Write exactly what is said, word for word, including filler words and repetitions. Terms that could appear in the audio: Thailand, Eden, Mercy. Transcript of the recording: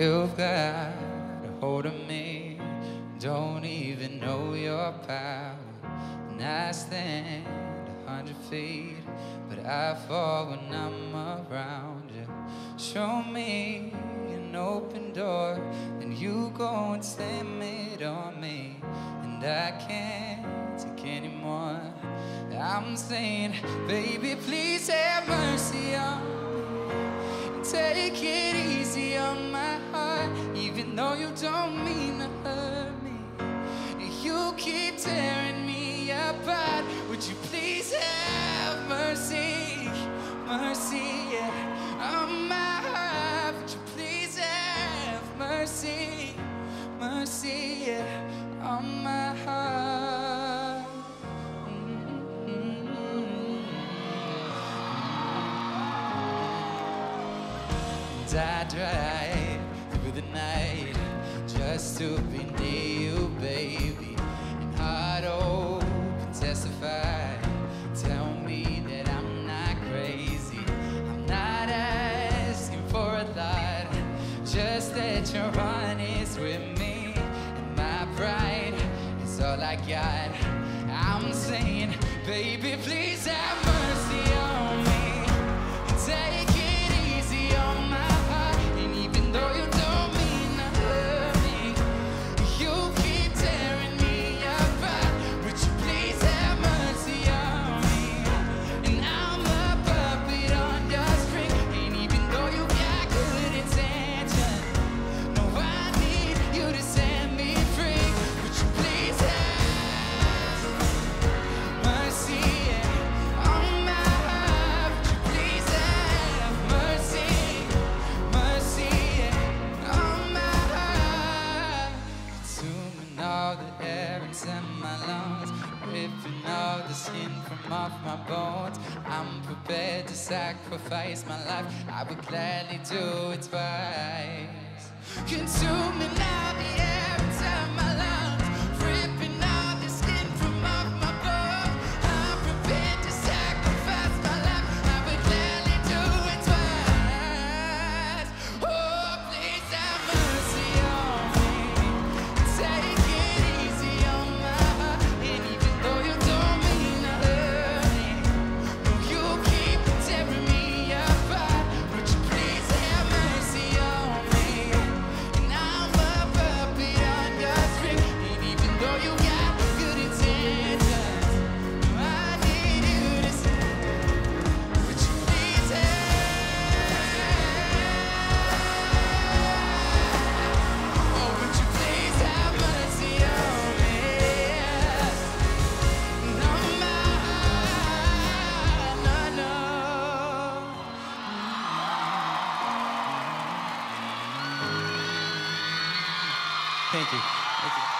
You've got a hold of me, don't even know your power. And I stand a hundred feet, but I fall when I'm around you. Show me an open door, and you go and slam it on me. And I can't take anymore. I'm saying, baby, please have mercy on me. And take it easy on my heart, even though you don't mean to hurt me. You keep tearing me apart. Would you please have mercy, mercy, yeah, on my heart? Would you please have mercy, mercy, yeah, on my heart? Mm-hmm. I drive through the night just to be near you, baby. Heart open, testify, tell me that I'm not crazy. I'm not asking for a lot, just that you're honest with me. And my pride is all I got. I'm saying, baby, please have mercy on me. Take it easy on my heart, and even though you don't mean to hurt me, you keep tearing me. Off my bones, I'm prepared to sacrifice my life. I would gladly do it twice. Consuming all the air inside my lungs, ripping all the skin from off my bones. I'm prepared to sacrifice my life. I would gladly do it twice. Oh, please have mercy on me. Take it easy on my heart, and even though you don't mean to hurt. Thank you. Thank you.